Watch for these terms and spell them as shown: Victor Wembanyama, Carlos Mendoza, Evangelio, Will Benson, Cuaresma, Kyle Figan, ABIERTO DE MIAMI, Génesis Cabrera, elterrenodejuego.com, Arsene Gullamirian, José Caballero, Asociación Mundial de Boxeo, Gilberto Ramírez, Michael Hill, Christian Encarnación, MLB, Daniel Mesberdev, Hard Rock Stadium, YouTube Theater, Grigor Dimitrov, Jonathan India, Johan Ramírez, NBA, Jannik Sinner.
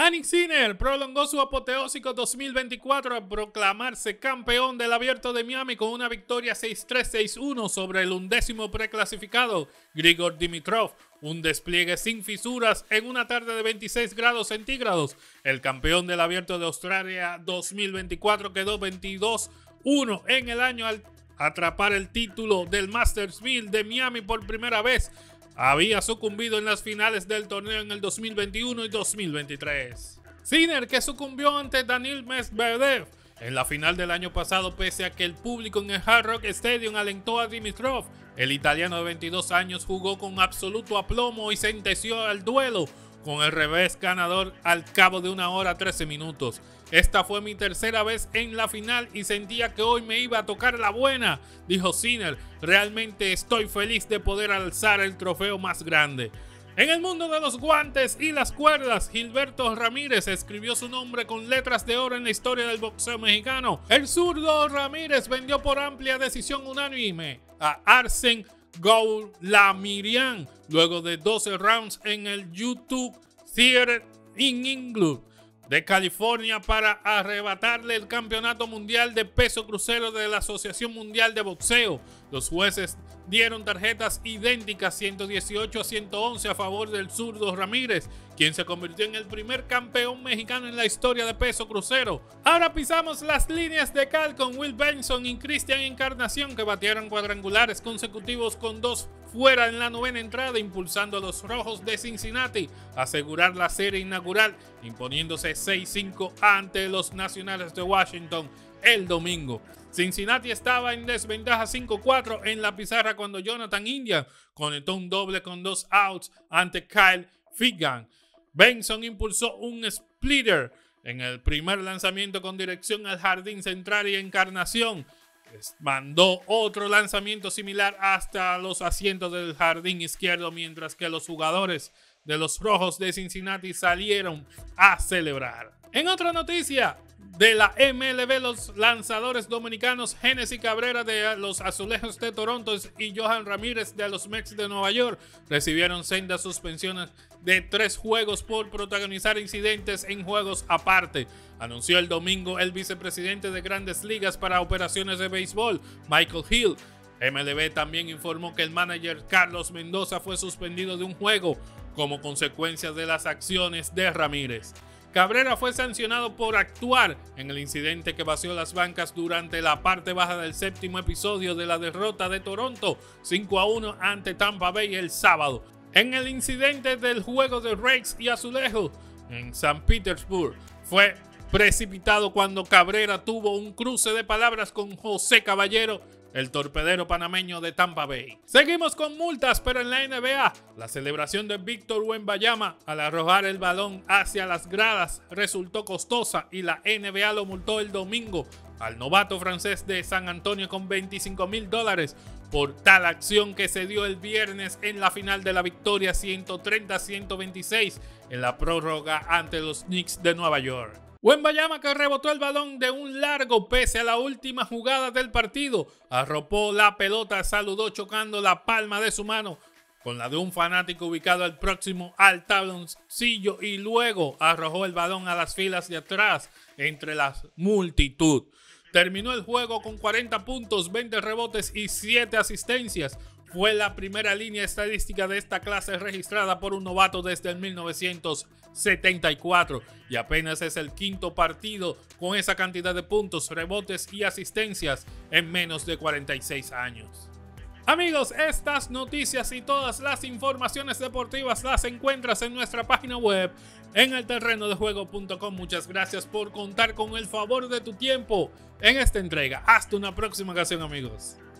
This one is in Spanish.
Jannik Sinner prolongó su apoteósico 2024 al proclamarse campeón del Abierto de Miami con una victoria 6-3, 6-1 sobre el 11º preclasificado Grigor Dimitrov. Un despliegue sin fisuras en una tarde de 26 grados centígrados. El campeón del Abierto de Australia 2024 quedó 22-1 en el año al atrapar el título del Masters 1000 de Miami por primera vez. Había sucumbido en las finales del torneo en el 2021 y 2023. Sinner, que sucumbió ante Daniel Mesberdev en la final del año pasado, pese a que el público en el Hard Rock Stadium alentó a Dimitrov. El italiano de 22 años jugó con absoluto aplomo y sentenció el duelo con el revés ganador al cabo de una hora 13 minutos. Esta fue mi tercera vez en la final y sentía que hoy me iba a tocar la buena, dijo Sinner. Realmente estoy feliz de poder alzar el trofeo más grande. En el mundo de los guantes y las cuerdas, Gilberto Ramírez escribió su nombre con letras de oro en la historia del boxeo mexicano. El zurdo Ramírez vendió por amplia decisión unánime a Arsene Gullamirian luego de 12 rounds en el YouTube Theater in England de California para arrebatarle el campeonato mundial de peso crucero de la Asociación Mundial de Boxeo. Los jueces dieron tarjetas idénticas 118 a 111 a favor del zurdo Ramírez, quien se convirtió en el primer campeón mexicano en la historia de peso crucero. Ahora pisamos las líneas de cal con Will Benson y Christian Encarnación, que batieron cuadrangulares consecutivos con dos fuera en la 9ª entrada, impulsando a los rojos de Cincinnati a asegurar la serie inaugural, imponiéndose 6-5 ante los nacionales de Washington el domingo. Cincinnati estaba en desventaja 5-4 en la pizarra cuando Jonathan India conectó un doble con 2 outs ante Kyle Figan. Benson impulsó un splitter en el primer lanzamiento con dirección al jardín central y Encarnación mandó otro lanzamiento similar hasta los asientos del jardín izquierdo, mientras que los jugadores de los rojos de Cincinnati salieron a celebrar. En otra noticia de la MLB, los lanzadores dominicanos Génesis Cabrera de los Azulejos de Toronto y Johan Ramírez de los Mets de Nueva York recibieron sendas suspensiones de 3 juegos por protagonizar incidentes en juegos aparte, anunció el domingo el vicepresidente de Grandes Ligas para operaciones de béisbol, Michael Hill. MLB también informó que el manager Carlos Mendoza fue suspendido de un juego como consecuencia de las acciones de Ramírez. Cabrera fue sancionado por actuar en el incidente que vació las bancas durante la parte baja del 7º episodio de la derrota de Toronto 5-1 ante Tampa Bay el sábado. En el incidente del juego de Rays y Azulejos en San Petersburg, fue precipitado cuando Cabrera tuvo un cruce de palabras con José Caballero, el torpedero panameño de Tampa Bay. Seguimos con multas, pero en la NBA, la celebración de Victor Wembanyama al arrojar el balón hacia las gradas resultó costosa y la NBA lo multó el domingo al novato francés de San Antonio con $25,000 por tal acción que se dio el viernes en la final de la victoria 130-126 en la prórroga ante los Knicks de Nueva York. Wembanyama, que rebotó el balón de un largo pese a la última jugada del partido, arropó la pelota, saludó chocando la palma de su mano con la de un fanático ubicado al próximo al tabloncillo y luego arrojó el balón a las filas de atrás entre la multitud. Terminó el juego con 40 puntos, 20 rebotes y 7 asistencias. Fue la primera línea estadística de esta clase registrada por un novato desde el 1974 y apenas es el 5º partido con esa cantidad de puntos, rebotes y asistencias en menos de 46 años. Amigos, estas noticias y todas las informaciones deportivas las encuentras en nuestra página web en elterrenodejuego.com. Muchas gracias por contar con el favor de tu tiempo en esta entrega. Hasta una próxima ocasión, amigos.